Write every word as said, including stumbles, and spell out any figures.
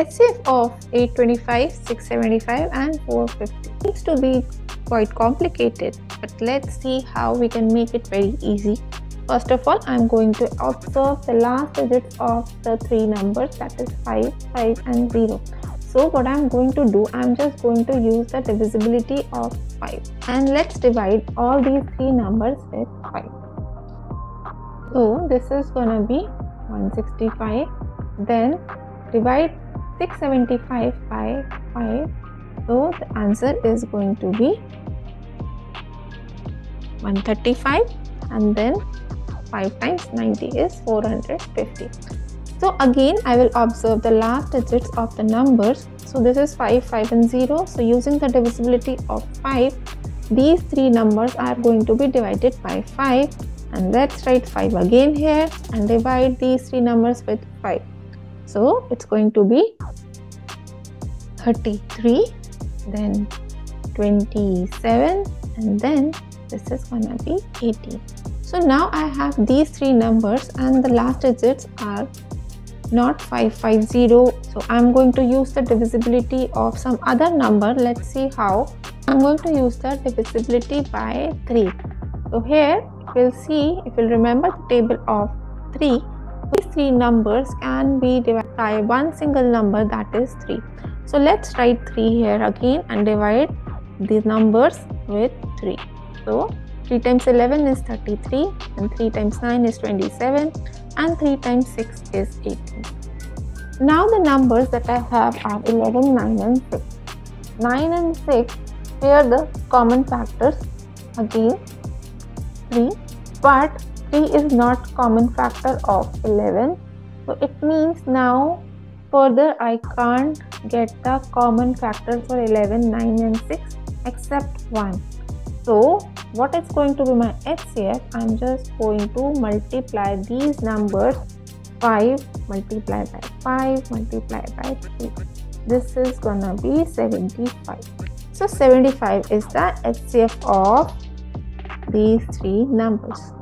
H C F of eight twenty-five, six seventy-five and four fifty needs to be quite complicated, but let's see how we can make it very easy. First of all, I'm going to observe the last digits of the three numbers, that is five, five and zero. So what I'm going to do, I'm just going to use the divisibility of five, and let's divide all these three numbers with five. So this is gonna be one sixty-five, then divide six seventy-five by five. So the answer is going to be one thirty-five, and then five times ninety is four hundred fifty. So again, I will observe the last digits of the numbers. So this is five, five and zero. So using the divisibility of five, these three numbers are going to be divided by five. And let's write five again here and divide these three numbers with five. So it's going to be thirty-three, then twenty-seven, and then this is gonna be eighteen. So now I have these three numbers and the last digits are not five fifty. So I'm going to use the divisibility of some other number. Let's see how. I'm going to use the divisibility by three. So here we'll see, if you'll remember the table of three, these three numbers can be divided by one single number, that is three. So let's write three here again and divide these numbers with three. So three times eleven is thirty-three, and three times nine is twenty-seven, and three times six is eighteen. Now the numbers that I have are eleven, nine and six. nine and six, here the common factors, again three, but three is not common factor of eleven. So it means now further I can't get the common factor for eleven, nine and six except one. So what is going to be my H C F? I'm just going to multiply these numbers, five multiply by five multiply by three. This is gonna be seventy-five. So seventy-five is the H C F of these three numbers.